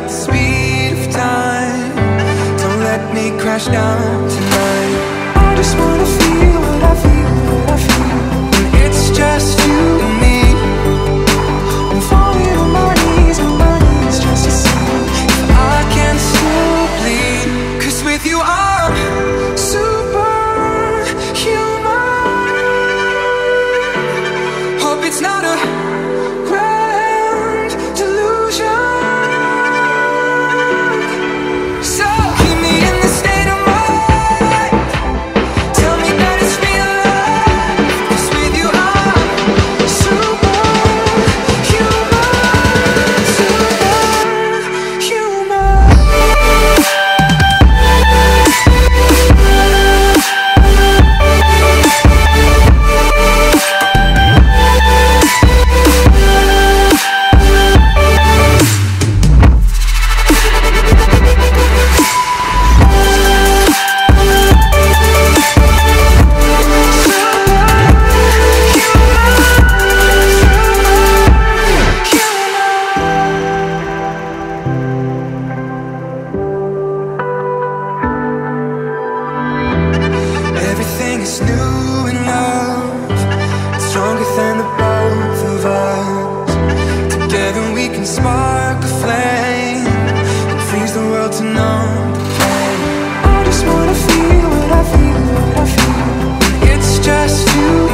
at the speed of time. Don't let me crash down tonight. I just wanna feel what I feel, what I feel. And it's just you and me. I'm falling on my knees just to see if I can still bleed. Cause with you I'm superhuman. Hope it's not a grand delusion. It's new enough, it's stronger than the both of us. Together we can spark a flame and freeze the world to numb the pain. I just wanna feel what I feel, what I feel. It's just you.